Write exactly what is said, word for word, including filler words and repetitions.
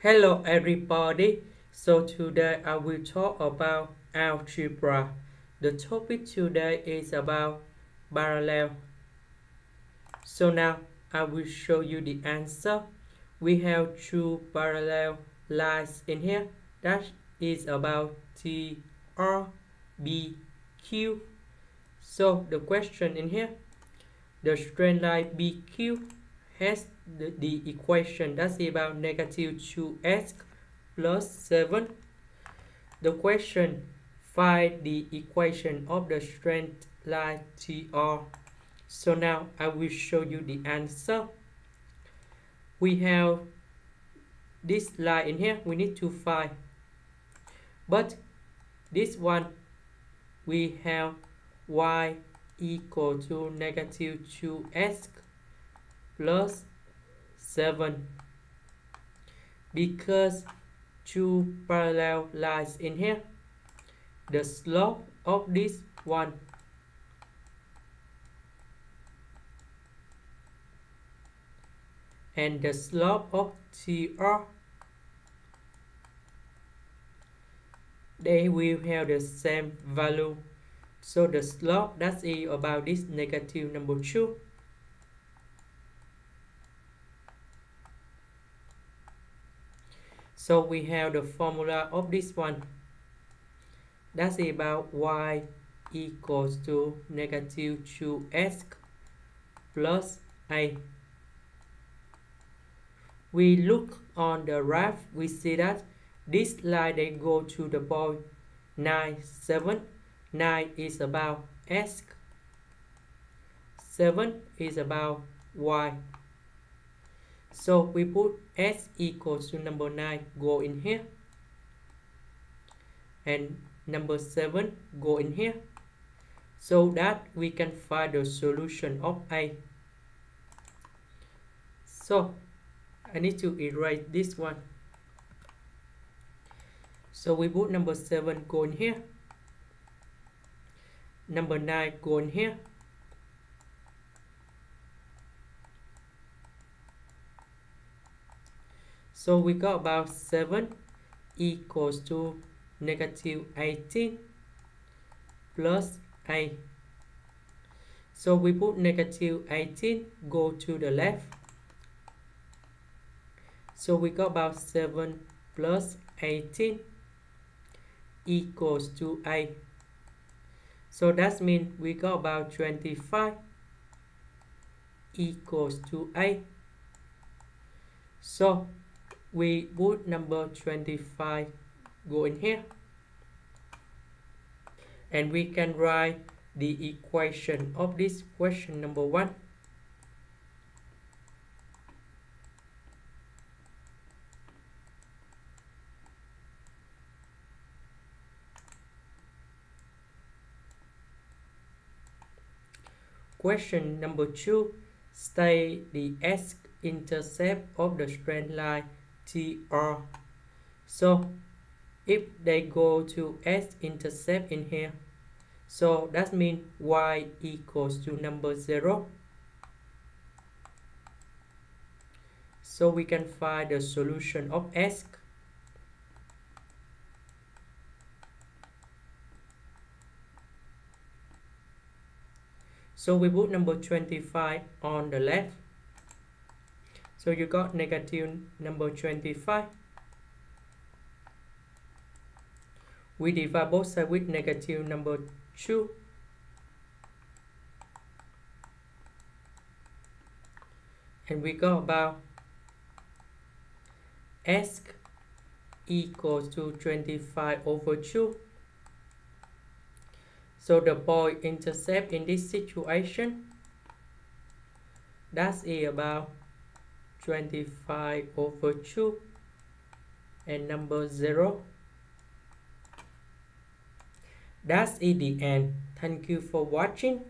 Hello everybody, so today I will talk about algebra. The topic today is about parallel. So now I will show you the answer. We have two parallel lines in here that is about T, R, B, Q. So the question in here, the straight line B Q has the, the equation that's about negative two x plus seven. The question, find the equation of the straight line T R. So now I will show you the answer. We have this line in here we need to find, but this one we have y equal to negative two x plus seven. Because two parallel lines in here, the slope of this one and the slope of T R, they will have the same value. So the slope that is about this negative number two. So we have the formula of this one. That's about y equals to negative two x plus a. We look on the graph, we see that this line they go to the point nine, seven. nine is about x, seven is about y. So we put x equals to number nine go in here, and number seven go in here, so that we can find the solution of a. So I need to erase this one. So we put number seven go in here, number nine go in here, so we got about seven equals to negative eighteen plus a. So we put negative eighteen go to the left, so we got about seven plus eighteen equals to a. So that means we got about twenty-five equals to a. So we put number twenty-five go in here, and we can write the equation of this question number one. Question number two, state the x-intercept of the straight line T R. So if they go to x-intercept in here, so that means y equals to number zero. So we can find the solution of x. So we put number twenty-five on the left. So you got negative number twenty-five. We divide both sides with negative number two. And we got about x equals to twenty-five over two. So the point intercept in this situation, that is about twenty-five over two and number zero. That is the end. Thank you for watching.